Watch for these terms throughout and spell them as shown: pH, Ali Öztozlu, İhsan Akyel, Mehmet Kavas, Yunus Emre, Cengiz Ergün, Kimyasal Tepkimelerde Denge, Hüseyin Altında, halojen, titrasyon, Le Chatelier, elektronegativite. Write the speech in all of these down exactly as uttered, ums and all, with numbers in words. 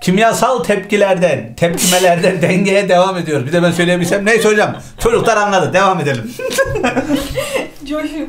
Kimyasal tepkilerden, tepkimelerden dengeye devam ediyoruz. Bir de ben söyleyebilsem neyse hocam. Çocuklar anladı. Devam edelim. Coşun.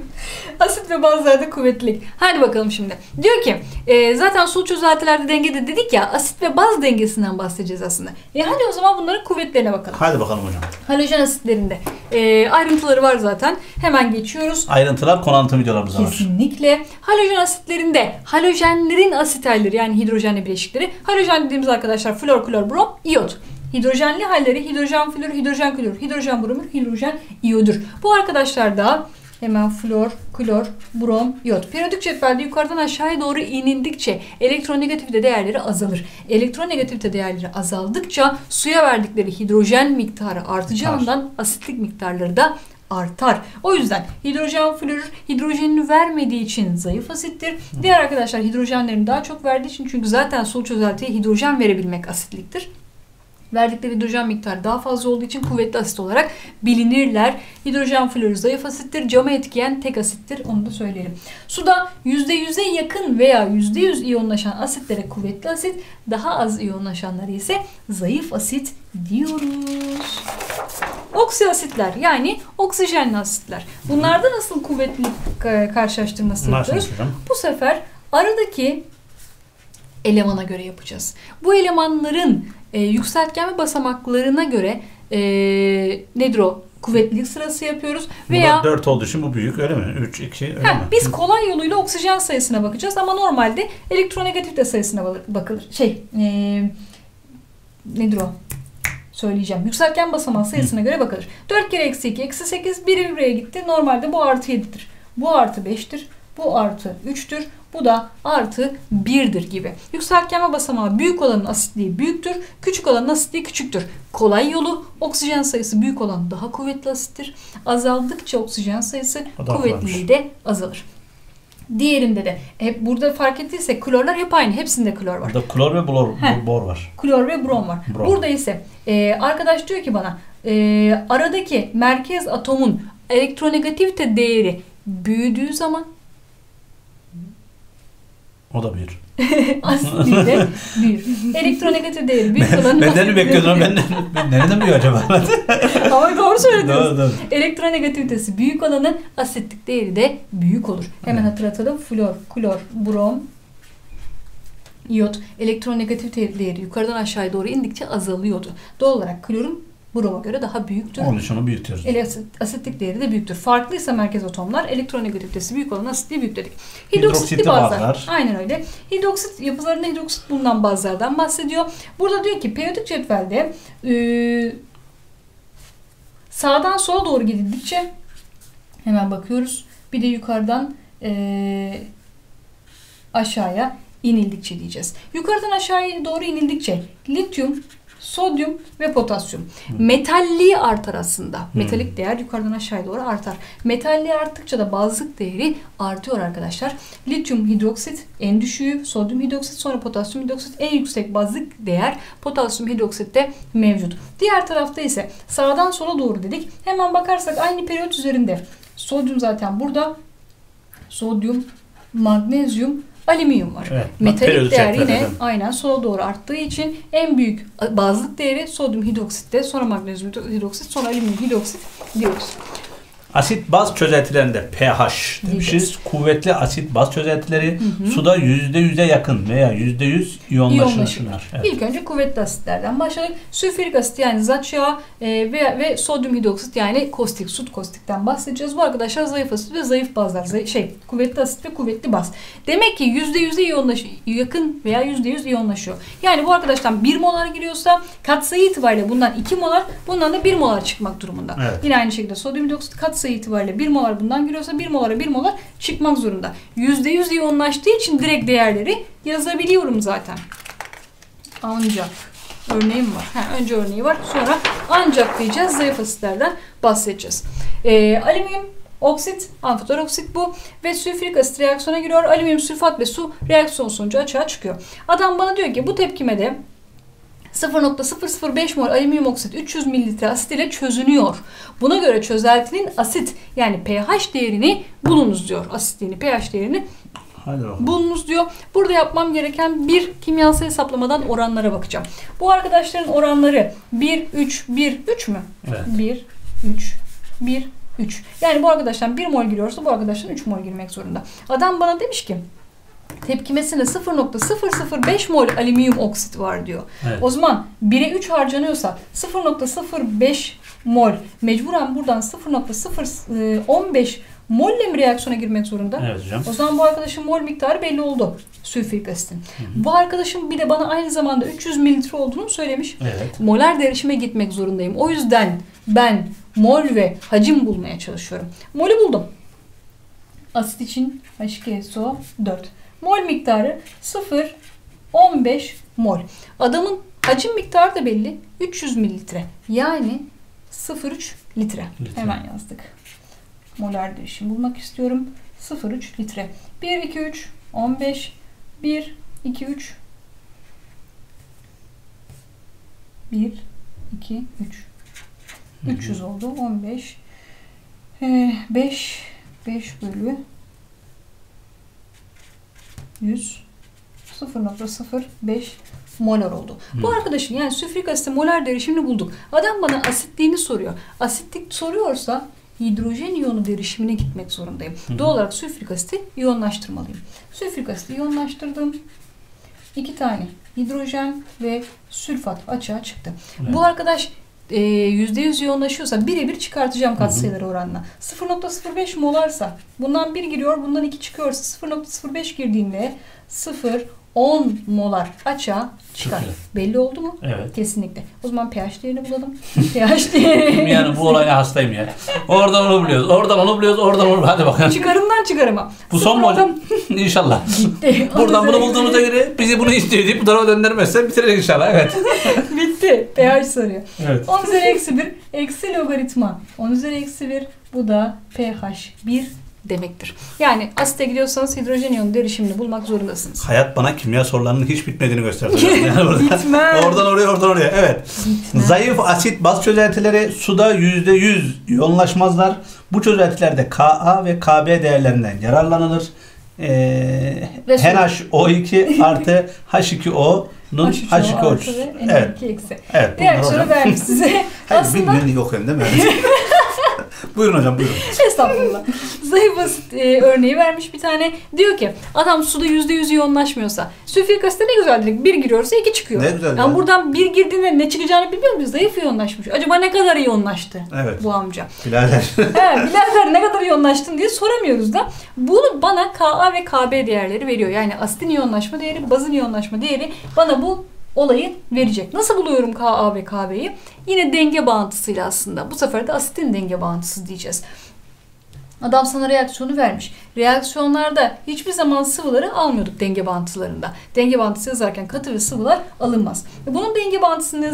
Asit ve bazlarda kuvvetlilik. Hadi bakalım şimdi. Diyor ki e, zaten sulu çözeltilerde dengede dedik ya, asit ve baz dengesinden bahsedeceğiz aslında. E hadi o zaman bunların kuvvetlerine bakalım. Hadi bakalım hocam. Halojen asitlerinde e, ayrıntıları var zaten. Hemen geçiyoruz. Ayrıntılar konu anlatım videolarımızda var. Kesinlikle. Halojen asitlerinde halojenlerin asitalleri yani hidrojenli bileşikleri. Halojen dediğimiz arkadaşlar flor, klor, brom, iyot. Hidrojenli halleri hidrojen flor, hidrojen klor, hidrojen bromür, hidrojen iyodur. Bu arkadaşlar da hemen flor, klor, brom, iyot. Periyodik cetvelde yukarıdan aşağıya doğru inildikçe elektronegativite değerleri azalır. Elektronegativite değerleri azaldıkça suya verdikleri hidrojen miktarı artacağından asitlik miktarları da artar. O yüzden hidrojen florür hidrojenini vermediği için zayıf asittir. Diğer arkadaşlar hidrojenlerini daha çok verdiği için, çünkü zaten sulu çözeltiye hidrojen verebilmek asitliktir. Verdikleri hidrojen miktarı daha fazla olduğu için kuvvetli asit olarak bilinirler. Hidrojen florür zayıf asittir. Camı etkileyen tek asittir. Onu da söyleyelim. Suda yüzde yüze yakın veya yüzde yüz iyonlaşan asitlere kuvvetli asit, daha az iyonlaşanları ise zayıf asit diyoruz. Oksiasitler yani oksijenli asitler. Bunlarda nasıl kuvvetlilik karşılaştırması yapıyoruz? Bu sefer aradaki elemana göre yapacağız. Bu elemanların e, yükseltgen ve basamaklarına göre e, nedir o? Kuvvetlilik sırası yapıyoruz. Veya, bu da dört olduğu için bu büyük, öyle mi? üç, iki öyle heh, mi? Biz kolay yoluyla oksijen sayısına bakacağız ama normalde elektronegativite sayısına bakılır. Şey e, nedir o? Söyleyeceğim. Yükseltgen basamağı sayısına Hı. göre bakılır. dört kere eksi iki, eksi sekiz, biri buraya gitti. Normalde bu artı yedidir. Bu artı beştir. Bu artı üçtür. Bu da artı birdir gibi. Yükseltgenme basamağı büyük olanın asitliği büyüktür. Küçük olanın asitliği küçüktür. Kolay yolu oksijen sayısı büyük olan daha kuvvetli asittir. Azaldıkça oksijen sayısı kuvvetliliği de azalır. Diğerinde de hep burada fark ettiyse klorlar hep aynı. Hepsinde klor var. Burada klor ve blor, Heh, bor var. Klor ve brom var. Brom. Burada ise e, arkadaş diyor ki bana e, aradaki merkez atomun elektronegativite değeri büyüdüğü zaman o da büyür. Asitliği de büyür. Elektronegatif değeri büyük olanın asitliği de büyür. Ben, ben nereden büyüyor acaba? Ama doğru söylediniz. Elektronegativitesi büyük olanın asitlik değeri de büyük olur. Hemen hatırlatalım. Flor, klor, brom, iyot. Elektronegativite değeri yukarıdan aşağıya doğru indikçe azalıyordu. Doğal olarak klorun broma göre daha büyüktür. Onun için onu büyütüyoruz. Asitlik değeri de büyüktür. Farklıysa merkez atomlar, elektronegativitesi büyük olan asitliği büyük dedik. Hidroksitli bazlar. bazlar. Aynen öyle. Hidroksit yapılarında hidroksit bulunan bazlardan bahsediyor. Burada diyor ki periyodik cetvelde e, sağdan sola doğru gidildikçe hemen bakıyoruz. Bir de yukarıdan e, aşağıya inildikçe diyeceğiz. Yukarıdan aşağıya doğru inildikçe lityum, sodyum ve potasyum. Hmm. Metalliği artar aslında. Hmm. Metalik değer yukarıdan aşağıya doğru artar. Metalliği arttıkça da bazlık değeri artıyor arkadaşlar. Lityum hidroksit en düşüğü, sodyum hidroksit, sonra potasyum hidroksit en yüksek bazlık değer, potasyum hidroksit de mevcut. Diğer tarafta ise sağdan sola doğru dedik. Hemen bakarsak aynı periyot üzerinde sodyum zaten burada. Sodyum, magnezyum, alüminyum var. Evet, metalik değer yine efendim. aynen sola doğru arttığı için en büyük bazlık değeri sodyum hidroksitte, sonra magnezyum hidroksit, sonra alüminyum hidroksit diyoruz. Asit baz çözeltilerinde pH demişiz. Diyeceğiz. Kuvvetli asit baz çözeltileri hı hı. suda yüzde yüze yakın veya yüzde yüz iyonlaşırlar. Evet. İlk önce kuvvetli asitlerden başladık. Sülfürik asit yani zat yağı e, ve, ve sodyum hidroksit yani kostik, sut kostikten bahsedeceğiz. Bu arkadaşlar zayıf asit ve zayıf bazlar. Zayıf, şey, kuvvetli asit ve kuvvetli baz. Demek ki yüzde yüze iyonlaş, yakın veya yüzde yüz iyonlaşıyor. Yani bu arkadaştan bir molar giriyorsa katsayı itibariyle bundan iki molar, bundan da bir molar çıkmak durumunda. Evet. Yine aynı şekilde sodyum hidroksit katsayı sayı itibariyle bir molar bundan giriyorsa bir molara bir molar çıkmak zorunda. yüzde yüz iyonlaştığı için direkt değerleri yazabiliyorum zaten. Ancak örneğim var. Ha, önce örneği var. Sonra ancak diyeceğiz. Zayıf asitlerden bahsedeceğiz. Ee, alüminyum oksit, amflor oksit bu ve sülfürik asit reaksiyona giriyor. Alüminyum sülfat ve su reaksiyon sonucu açığa çıkıyor. Adam bana diyor ki bu tepkimede sıfır nokta sıfır sıfır beş mol alüminyum oksit üç yüz mililitre asit ile çözünüyor. Buna göre çözeltinin asit yani pH değerini bulunuz diyor. Asitliğini, pH değerini Hadi bakalım. Bulunuz diyor. Burada yapmam gereken bir kimyasal hesaplamadan oranlara bakacağım. Bu arkadaşların oranları bir, üç, bir, üç mü? Evet. bir, üç, bir, üç. Yani bu arkadaştan bir mol giriyorsa bu arkadaştan üç mol girmek zorunda. Adam bana demiş ki tepkimesinde sıfır nokta sıfır sıfır beş mol alüminyum oksit var diyor. Evet. O zaman bire üç harcanıyorsa sıfır nokta sıfır beş mol mecburen buradan sıfır nokta sıfır on beş molle mi reaksiyona girmek zorunda? Evet hocam. O zaman bu arkadaşın mol miktarı belli oldu. Sülfürik asitin. Bu arkadaşım bir de bana aynı zamanda üç yüz mililitre olduğunu söylemiş. Evet. Moler derişime gitmek zorundayım. O yüzden ben mol ve hacim bulmaya çalışıyorum. Molü buldum. Asit için H iki S O dört. Mol miktarı sıfır nokta on beş mol. Adamın hacim miktarı da belli. üç yüz mililitre. Yani sıfır nokta üç litre. Litre. Hemen yazdık. Moler değişim bulmak istiyorum. sıfır nokta üç litre. bir, iki, üç, on beş, bir, iki, üç, bir, iki, üç. üç yüz oldu. on beş. beş bölü yüz sıfır nokta sıfır beş molar oldu. Hmm. Bu arkadaşın yani sülfürik asitin moler derişimini bulduk. Adam bana asitliğini soruyor. Asitlik soruyorsa hidrojen iyonu derişimine gitmek zorundayım. Hmm. Doğal olarak sülfürik asiti iyonlaştırmalıyım. Sülfürik asiti iyonlaştırdım. İki tane hidrojen ve sülfat açığa çıktı. Evet. Bu arkadaş yüzde yüz iyonlaşıyorsa birebir çıkartacağım katsayıları oranla. sıfır nokta sıfır beş molarsa bundan bir giriyor, bundan iki çıkıyorsa sıfır nokta sıfır beş girdiğinde sıfır nokta on molar açığa çıkar. Çıkıyor. Belli oldu mu? Evet. Kesinlikle. O zaman pH değerini bulalım. pH değerini. Yani bu olaya hastayım ya. Oradan onu biliyoruz. Oradan onu biliyoruz. Oradan onu. Hadi bakalım. Çıkarımdan çıkarıma. Bu son mu hocam? İnşallah. Gitti. Buradan bunu bulduğumuza göre bizi bunu istiyor deyip bu tarafa döndürmezsen bitirecek inşallah. Evet. Bitti. pH soruyor. Evet. on üzeri eksi bir eksi logaritma. on üzeri eksi bir bu da pH bir. demektir. Yani asite gidiyorsanız hidrojen iyonu derişimini bulmak zorundasınız. Hayat bana kimya sorularının hiç bitmediğini gösterdi. Yani oradan, oradan oraya, oradan oraya. Evet. Bitmez. Zayıf asit baz çözeltileri suda yüzde yüz iyonlaşmazlar. Bu çözeltilerde K A ve K B değerlerinden yararlanılır. Ee, N H O iki artı H iki O H iki O N iki eksi. Evet. Diğer soru vermiş size. Aslında bilmiyorum, yok hem de mi? Buyurun hocam, buyurun. Estağfurullah. Zayıf asit e, örneği vermiş bir tane. Diyor ki adam suda yüzde yüz iyonlaşmıyorsa sülfürik asite ne güzel dedik. Bir giriyorsa iki çıkıyor. Ne güzel. Yani buradan bir girdiğinde ne çıkacağını biliyor muyuz? Zayıf iyonlaşmış. Acaba ne kadar iyonlaştı evet. bu amca? Bilader. He, bilader ne kadar iyonlaştın diye soramıyoruz da. Bunu bana K A ve K B değerleri veriyor. Yani asitin iyonlaşma değeri, bazın iyonlaşma değeri bana bu olayı verecek. Nasıl buluyorum K A ve K B'yi? Yine denge bağıntısıyla aslında. Bu sefer de asitin denge bağıntısı diyeceğiz. Adam sana reaksiyonu vermiş. Reaksiyonlarda hiçbir zaman sıvıları almıyorduk denge bağıntılarında. Denge bağıntısı yazarken katı ve sıvılar alınmaz. Bunun denge bağıntısını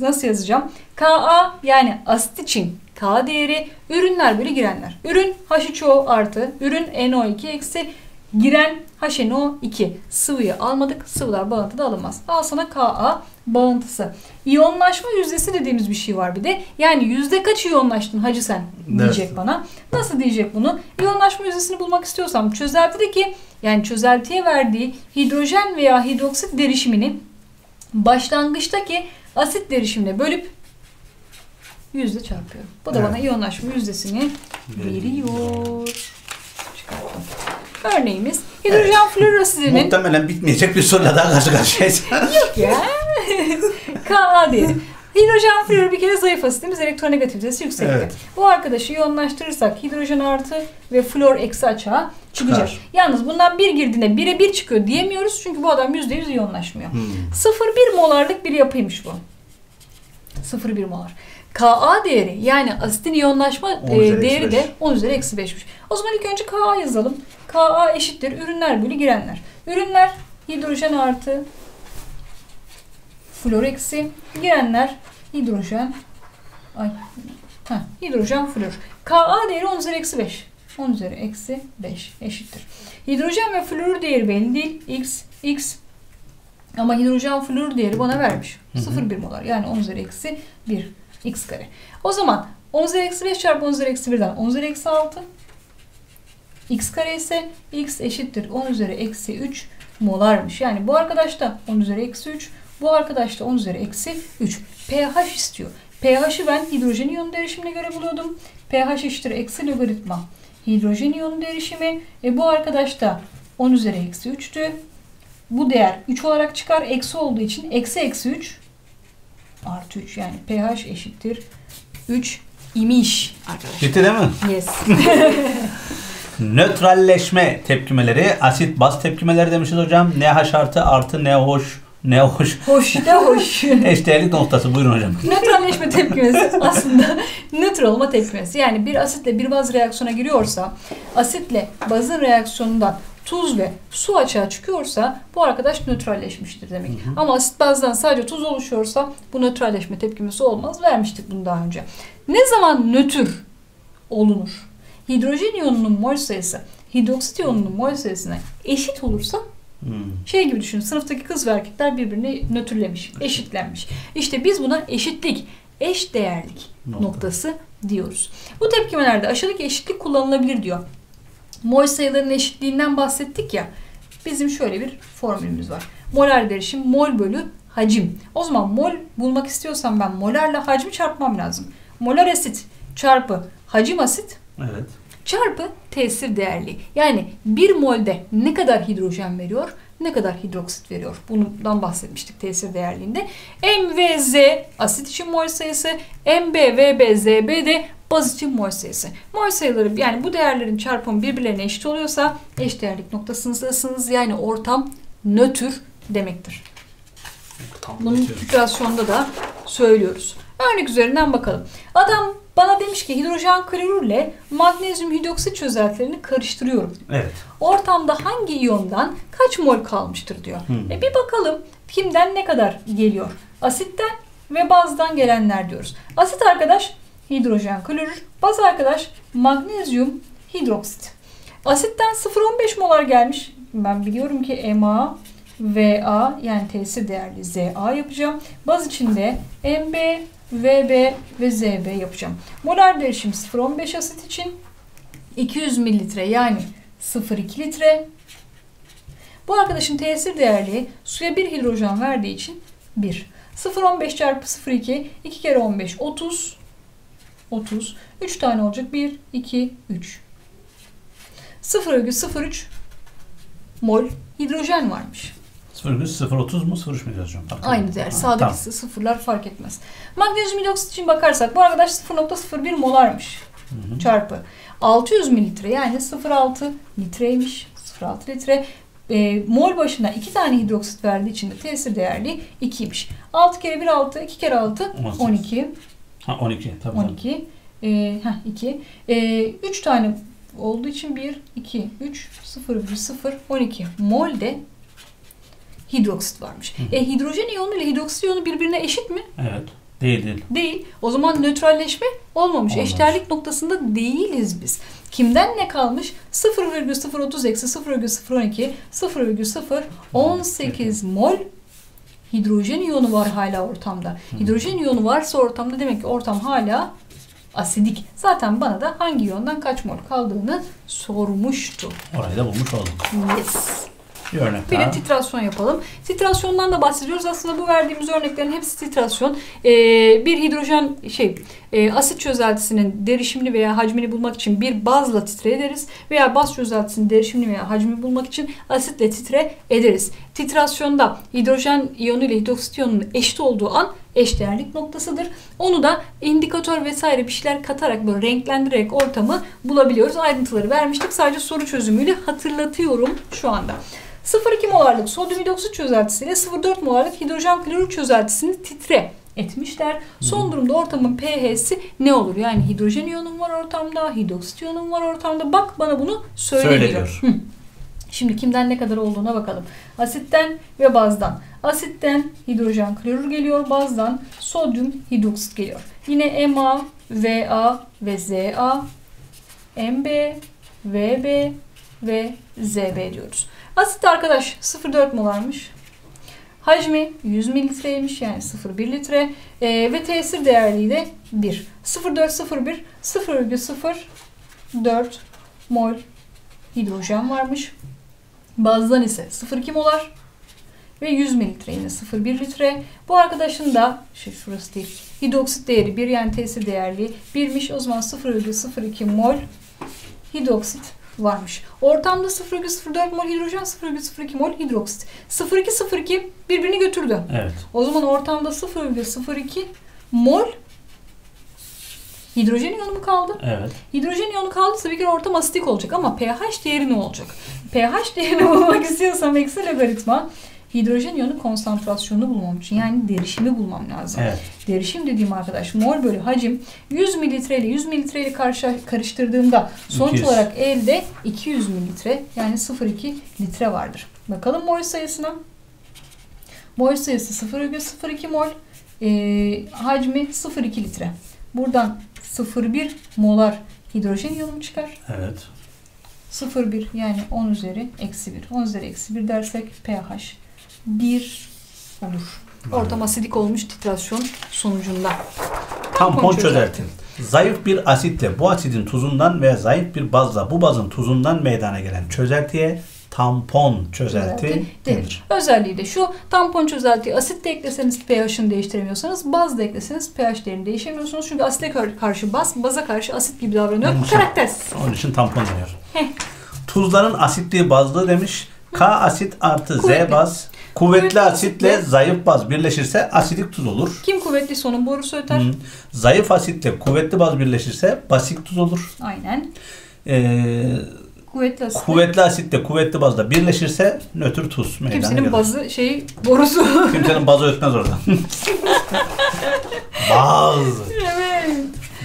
nasıl yazacağım? K A yani asit için K değeri, ürünler bölü girenler. Ürün H üç O artı, ürün N O iki eksi, giren H N O iki. Sıvıyı almadık. Sıvılar bağıntıda alınmaz. Al sana K A bağıntısı. İyonlaşma yüzdesi dediğimiz bir şey var bir de. Yani yüzde kaç iyonlaştın hacı sen diyecek evet. bana. Nasıl diyecek bunu? İyonlaşma yüzdesini bulmak istiyorsam çözeltideki yani çözeltiye verdiği hidrojen veya hidroksit derişimini başlangıçtaki asit derişimine bölüp yüzde çarpıyorum. Bu da evet. bana iyonlaşma yüzdesini veriyor. Çıkarttım. Örneğimiz hidrojen evet. flor asidinin... Muhtemelen bitmeyecek bir soruyla daha karşı karşıyayız. Yok ya. K A diyelim. Hidrojen florür bir kere zayıf asitimiz, elektronegativitesi yüksekti. Evet. Bu arkadaşı yoğunlaştırırsak hidrojen artı ve flor eksi açığa çıkacak. Çıkar. Yalnız bundan bir girdiğinde bire bir çıkıyor diyemiyoruz. Çünkü bu adam yüzde yüz yoğunlaşmıyor. Hmm. sıfır nokta bir molarlık bir yapıymış bu. sıfır nokta bir molar. K A değeri yani asitin iyonlaşma e, değeri de on üzeri eksi beşmiş. O zaman ilk önce K A yazalım. K A eşittir ürünler bölü girenler. Ürünler hidrojen artı flor eksi. Girenler hidrojen ay, heh, hidrojen flor. K A değeri on üzeri eksi beş. on üzeri eksi beş eşittir. Hidrojen ve flor değeri belli değil. X, X. Ama hidrojen flor değeri bana vermiş. sıfır nokta bir molar yani on üzeri eksi bir. X kare. O zaman on üzeri eksi beş çarpı on üzeri eksi birden on üzeri eksi altı x kare ise x eşittir on üzeri eksi üç molarmış. Yani bu arkadaş da on üzeri eksi üç, bu arkadaş da on üzeri eksi üç. pH istiyor. pH'i ben hidrojen iyonu derişimine göre buluyordum. pH eşittir eksi logaritma hidrojen iyonu derişimi. E bu arkadaş da on üzeri eksi üçtü. Bu değer üç olarak çıkar. Eksi olduğu için eksi eksi üç artı üç. Yani pH eşittir üç imiş arkadaşlar. Gitti değil mi? Yes. Nötralleşme tepkimeleri. Asit baz tepkimeleri demişiz hocam. N H artı artı NH Ne hoş. Hoş ne hoş. Eşdeğerlik noktası. Buyurun hocam. Nötralleşme tepkimesi aslında nötr olma tepkimesi. Yani bir asitle bir baz reaksiyona giriyorsa, asitle bazın reaksiyonundan tuz ve su açığa çıkıyorsa bu arkadaş nötralleşmiştir demek. Hı hı. Ama asit bazdan sadece tuz oluşuyorsa bu nötralleşme tepkimesi olmaz. Vermiştik bunu daha önce. Ne zaman nötr olunur? Hidrojen iyonunun mol sayısı hidroksit iyonunun mol sayısına eşit olursa, Hmm. şey gibi düşünün, sınıftaki kız ve erkekler birbirini nötrlemiş, eşitlenmiş. İşte biz buna eşitlik, eşdeğerlik Nokta. noktası diyoruz. Bu tepkimelerde aşağıdaki eşitlik kullanılabilir diyor. Mol sayılarının eşitliğinden bahsettik ya. Bizim şöyle bir formülümüz var. Molar derişim mol bölü hacim. O zaman mol bulmak istiyorsam ben molarla hacmi çarpmam lazım. Molar asit çarpı hacim asit. Evet. Çarpı tesir değerli. Yani bir molde ne kadar hidrojen veriyor, ne kadar hidroksit veriyor. Bundan bahsetmiştik tesir değerliğinde. M ve Z asit için mol sayısı, M B ve B Z B de baz için mol sayısı. Mol sayıları, yani bu değerlerin çarpımı birbirlerine eşit oluyorsa eşdeğerlik noktasındasınız. Yani ortam nötr demektir. Bunun titrasyonda da söylüyoruz. Örnek üzerinden bakalım. Adam bana demiş ki hidrojen klorürle magnezyum hidroksit çözeltilerini karıştırıyorum. Evet. Ortamda hangi iyondan kaç mol kalmıştır diyor. Hmm. E bir bakalım kimden ne kadar geliyor. Asitten ve bazdan gelenler diyoruz. Asit arkadaş hidrojen klorür, baz arkadaş magnezyum hidroksit. Asitten sıfır virgül on beş molar gelmiş. Ben biliyorum ki M A, V A yani tesir değerli Z A yapacağım. Baz içinde M B, V B ve Z B yapacağım. Molar derişim sıfır virgül on beş asit için iki yüz mililitre yani sıfır virgül iki litre. Bu arkadaşın tesir değerliği suya bir hidrojen verdiği için bir. sıfır virgül on beş çarpı sıfır virgül iki, iki kere on beş otuz. otuz. üç tane olacak. bir, iki, üç. sıfır virgül sıfır üç mol hidrojen varmış. sıfır virgül sıfır otuz mu sıfır üç mi yazacağım? Aynı değer. Sağdaki tamam. Sıfırlar fark etmez. Magnezyum hidroksit için bakarsak bu arkadaş sıfır virgül sıfır bir molarmış. Hı hı. Çarpı altı yüz mililitre yani sıfır virgül altı litreymiş. sıfır virgül altı litre. E, mol başına iki tane hidroksit verdiği için de tesir değerli ikiymiş. altı kere bir altı, iki kere altı on iki. Ha on iki tabii. on iki. E, ha iki. E, üç tane olduğu için bir, iki, üç, sıfır virgül sıfır on iki mol de hidroksit varmış. Hı hı. E, hidrojen iyonu ile hidroksit iyonu birbirine eşit mi? Evet. Değil değil. Değil. O zaman nötralleşme olmamış. Olmaz. Eşdeğerlik noktasında değiliz biz. Kimden ne kalmış? sıfır virgül sıfır otuz eksi sıfır virgül sıfır on iki, sıfır virgül sıfır on sekiz mol hidrojen iyonu var hala ortamda. Hidrojen iyonu varsa ortamda demek ki ortam hala asidik. Zaten bana da hangi iyondan kaç mol kaldığını sormuştu. Orayı da bulmuş olduk. Yes. Bir, bir de titrasyon yapalım. Titrasyondan da bahsediyoruz. Aslında bu verdiğimiz örneklerin hepsi titrasyon. Ee, bir hidrojen şey e, asit çözeltisinin derişimini veya hacmini bulmak için bir bazla titre ederiz. Veya baz çözeltisinin derişimini veya hacmini bulmak için asitle titre ederiz. Titrasyonda hidrojen iyonu ile hidroksit iyonunun eşit olduğu an eşdeğerlik noktasıdır. Onu da indikatör vesaire bir şeyler katarak, böyle renklendirerek ortamı bulabiliyoruz. Ayrıntıları vermiştik. Sadece soru çözümüyle hatırlatıyorum şu anda. sıfır virgül iki molarlık sodyum hidroksit çözeltisiyle sıfır virgül dört molarlık hidrojen klorür çözeltisini titre etmişler. Son durumda ortamın pH'si ne olur? Yani hidrojen iyonum var ortamda, hidroksit iyonum var ortamda. Bak bana bunu söylüyor. Şimdi kimden ne kadar olduğuna bakalım. Asitten ve bazdan. Asitten hidrojen klorür geliyor, bazdan sodyum hidroksit geliyor. Yine M A, V A ve Z A, M B, V B ve Z B diyoruz. Asit arkadaş sıfır virgül dört molarmış. Hacmi yüz mililitreymiş yani sıfır virgül bir litre. E, ve tesir değerliği de bir. sıfır virgül dört sıfır bir, sıfır virgül sıfır dört mol hidrojen varmış. Bazdan ise sıfır iki molar ve yüz mililitre yine sıfır bir litre. Bu arkadaşın da şey şurası değil. Hidroksit değeri bir, yani tesir değerli birmiş. O zaman sıfır virgül sıfır iki mol hidroksit varmış. Ortamda sıfır virgül sıfır dört mol hidrojen, sıfır virgül sıfır iki mol hidroksit. sıfır virgül iki sıfır iki birbirini götürdü. Evet. O zaman ortamda sıfır virgül sıfır iki mol hidrojen iyonu kaldı. Evet. Hidrojen iyonu kaldıysa bir kere ortam asitik olacak ama pH değeri ne olacak? pH değerini bulmak istiyorsam eksi logaritma hidrojen iyonu konsantrasyonunu bulmam için, yani derişimi bulmam lazım. Evet. Derişim dediğim arkadaş mol bölü hacim. yüz mililitre ile yüz mililitre ile karıştırdığımda sonuç iki yüz olarak elde iki yüz mililitre, yani sıfır virgül iki litre vardır. Bakalım mol sayısına. Mol sayısı sıfır virgül sıfır iki mol, e, hacmi sıfır virgül iki litre. Buradan sıfır virgül bir molar hidrojen iyonu çıkar. Evet. sıfır virgül bir yani on üzeri eksi bir. on üzeri eksi bir dersek pH bir olur. Ortam asidik olmuş titrasyon sonucunda. Tampon, Tampon çözeltin. Zayıf bir asitle bu asidin tuzundan veya zayıf bir bazla bu bazın tuzundan meydana gelen çözeltiye tampon çözelti, çözelti denir. Özelliği de şu: tampon çözeltiyi asit de ekleseniz pH'ını değiştiremiyorsanız, baz da ekleseniz pH değerini değiştiremiyorsunuz. Çünkü asite karşı baz, baza karşı asit gibi davranıyor. Onun için, karaktersiz. Onun için tampon deniyor. Heh. Tuzların asitliği bazlığı demiş. K asit artı kuvvetli. Z baz. Kuvvetli, kuvvetli asitle asitle zayıf baz birleşirse asidik tuz olur. Kim kuvvetliyse onun borusu öter. Hmm. Zayıf asitle kuvvetli baz birleşirse basik tuz olur. Aynen. Eee... Kuvvetli asitle. Kuvvetli asitle kuvvetli bazla birleşirse nötr tuz meydana Kimsenin gelir. bazı şeyi borusu. Kimsenin bazı ötmez oradan. Baz. Evet.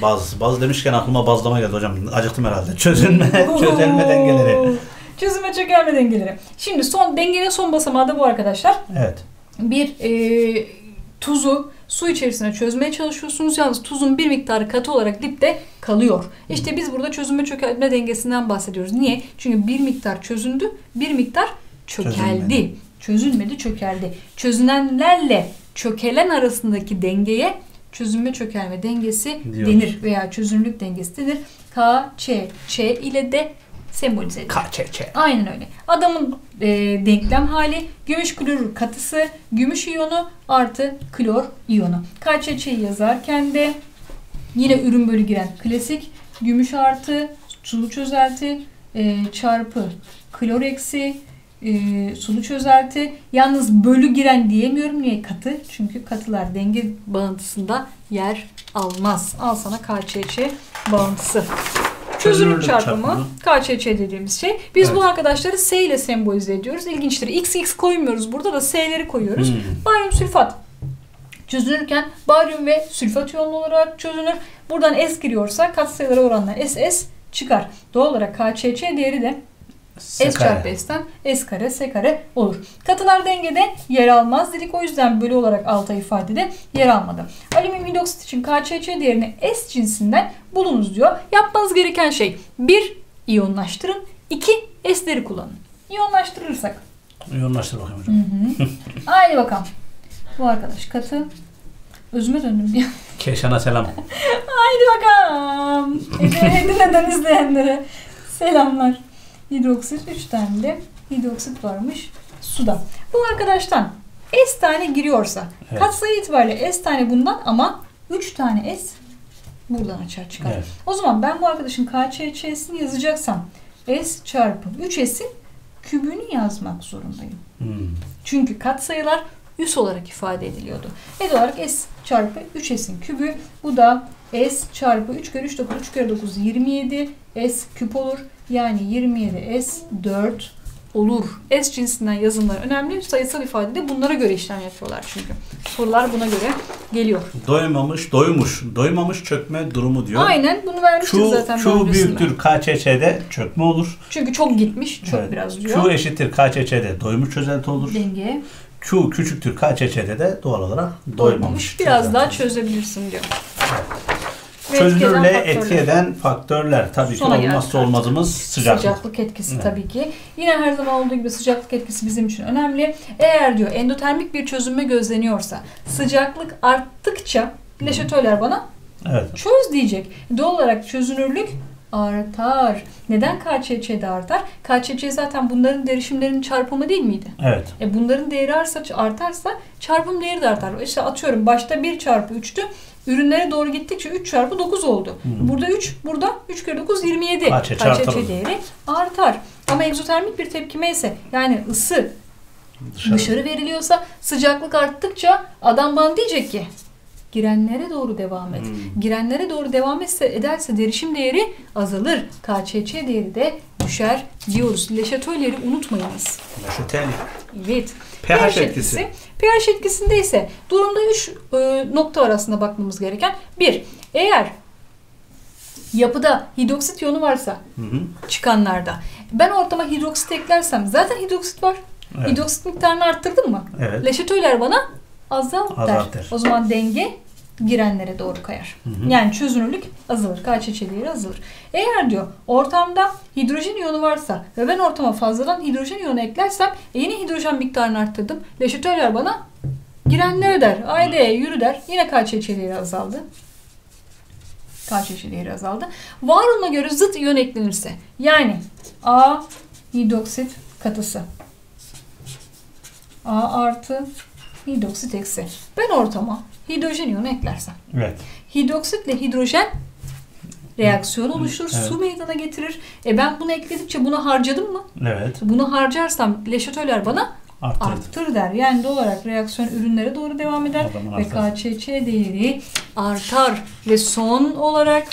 Baz. Baz demişken aklıma bazlama geldi hocam. Acıktım herhalde. Çözünme, çözelme dengeleri. Çözünme çökelme dengeleri. Şimdi son dengenin son basamağı da bu arkadaşlar. Evet. Bir e, tuzu su içerisine çözmeye çalışıyorsunuz. Yalnız tuzun bir miktarı katı olarak dipte kalıyor. İşte biz burada çözünme çökelme dengesinden bahsediyoruz. Niye? Çünkü bir miktar çözündü, bir miktar çökeldi. Çözünmedi, Çözünmedi çökeldi. Çözünenlerle çökelen arasındaki dengeye çözünme çökelme dengesi diyor. denir veya çözünürlük dengesi denir. K, Ç, Ç ile de sembolize edilir. K C C. Aynen öyle. Adamın e, denklem hali gümüş klorür katısı, gümüş iyonu artı klor iyonu. K C C'yi yazarken de yine ürün bölü giren klasik gümüş artı sulu çözelti e, çarpı klor eksi e, sulu çözelti. Yalnız bölü giren diyemiyorum. Niye? Katı. Çünkü katılar denge bağıntısında yer almaz. Al sana K C C bağıntısı. Çözünürlük çarpımı, K C C dediğimiz şey. Biz evet. bu arkadaşları S ile sembolize ediyoruz. İlginçtir. X, X koymuyoruz. Burada da S'leri koyuyoruz. Hmm. Baryum sülfat çözünürken baryum ve sülfat iyonlu olarak çözünür. Buradan S giriyorsa katsayılara oranla S S çıkar. Doğal olarak K C C değeri de S, S çarpı S'ten S kare S kare olur. Katılar dengede yer almaz dedik. O yüzden bölü olarak alta ifadede yer almadı. Alüminyum hidroksit için K C C değerini S cinsinden bulunuz diyor. Yapmanız gereken şey: bir iyonlaştırın, iki S'leri kullanın. İyonlaştırırsak. İyonlaştır bakayım hocam. Hı hı. Haydi bakalım. Bu arkadaş katı. Özüme döndüm diye. Keşan'a selam. Haydi bakalım. Edirne'den izleyenlere selamlar. Hidroksit üç tane de hidroksit varmış suda. Bu arkadaştan S tane giriyorsa, evet. katsayı itibariyle S tane bundan ama üç tane S buradan açığa çıkar. Evet. O zaman ben bu arkadaşın K C C'sini yazacaksam S çarpı üç S'in kübünü yazmak zorundayım. Hmm. Çünkü katsayılar üs olarak ifade ediliyordu. Evet olarak S çarpı üç S'in kübü, bu da S çarpı üç kere üç dokuz, üç kere dokuz yirmi yedi, S küp olur. Yani yirmi yedi S dört olur. S cinsinden yazımlar önemli. Sayısal ifadede bunlara göre işlem yapıyorlar çünkü. Sorular buna göre geliyor. Doymamış, doymuş. Doymamış çökme durumu diyor. Aynen. Bunu vermiştim Q, zaten. Q büyüktür K C C'de çökme olur. Çünkü çok gitmiş. Çok evet. biraz diyor. Q eşittir K C C'de doymuş çözelti olur. Denge. Q küçüktür K C C'de de doğal olarak doymamış. doymamış biraz çözelti. daha çözebilirsin diyor. Çözünürlüğe etki eden faktörler. Tabii Sona ki olmazsa olmazımız sıcaklık. Sıcaklık etkisi evet. tabii ki. Yine her zaman olduğu gibi sıcaklık etkisi bizim için önemli. Eğer diyor endotermik bir çözünme gözleniyorsa, sıcaklık arttıkça bileşatörler bana evet. çöz diyecek. Doğal olarak çözünürlük artar. Neden K C C'de artar? K C C zaten bunların derişimlerinin çarpımı değil miydi? Evet. E bunların değeri artarsa çarpım değeri de artar. İşte atıyorum başta bir çarpı üçtü. Ürünlere doğru gittikçe üç çarpı dokuz oldu. Hmm. Burada üç, burada üç kere dokuz yirmi yedi. K C C değeri artar. Ama egzotermik bir tepkime ise, yani ısı dışarı, dışarı veriliyorsa, sıcaklık arttıkça adam bana diyecek ki girenlere doğru devam et. Hmm. Girenlere doğru devam etse, ederse derişim değeri azalır. K C C değeri de düşer diyoruz. Le Chatelier'i unutmayınız. Le Chatelier. Evet. pH etkisi. pH etkisinde ise durumda üç e, nokta arasında bakmamız gereken. bir. Eğer yapıda hidroksit iyonu varsa, hı hı, çıkanlarda ben ortama hidroksit eklersem, zaten hidroksit var. Evet. Hidroksit miktarını arttırdın mı? Evet. Le Chatelier bana azalt der. der. O zaman denge girenlere doğru kayar. Hı hı. Yani çözünürlük azalır. K C C değeri azalır. Eğer diyor ortamda hidrojen iyonu varsa ve ben ortama fazladan hidrojen iyonu eklersem, e yine hidrojen miktarını arttırdım. Le Chatelier bana girenlere der. Haydi yürü der. Yine K C C değeri azaldı. K C C değeri azaldı. Var olma göre zıt iyon eklenirse, yani A hidroksit katısı, A artı hidroksit eksi. Ben ortama hidrojen iyonu eklersem, evet, hidroksitle hidrojen reaksiyon oluşur. Evet. Su meydana getirir. E ben bunu ekledikçe bunu harcadım mı? Evet. Bunu harcarsam Le Chatelier bana arttır, arttır der. Yani doğal olarak reaksiyon ürünlere doğru devam eder ve K C C değeri artar. Ve son olarak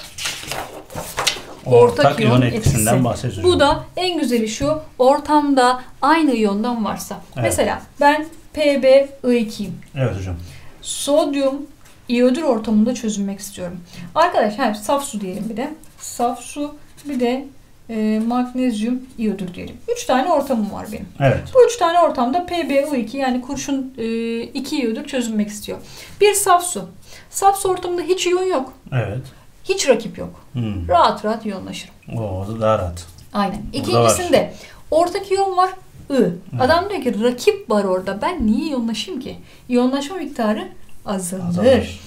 ortak, ortak iyon etkisinden bahsediyoruz. Bu da en güzeli şu: ortamda aynı iyondan varsa. Evet. Mesela ben P B I iki'yim. Evet hocam. Sodyum iyodür ortamında çözünmek istiyorum. Arkadaşlar saf su diyelim bir de. Saf su, bir de e, magnezyum iyodür diyelim. Üç tane ortamım var benim. Evet. Bu üç tane ortamda P B I iki, yani kurşun e, iki iyodür çözünmek istiyor. Bir saf su. Saf su ortamında hiç iyon yok. Evet. Hiç rakip yok. Hmm. Rahat rahat iyonlaşırım. Oo, o da daha rahat. Aynen. İkincisinde ortak iyon var. I. Adam diyor ki rakip var orada. Ben niye iyonlaşayım ki? İyonlaşma miktarı azalır. Azalır.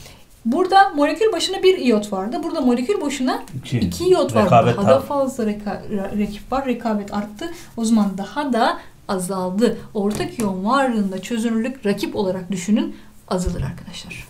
Burada molekül başına bir iyot vardı. Burada molekül başına iki, iki iyot var. Daha da fazla reka, rakip var. Rekabet arttı. O zaman daha da azaldı. Ortak iyon varlığında çözünürlük rakip olarak düşünün azalır arkadaşlar.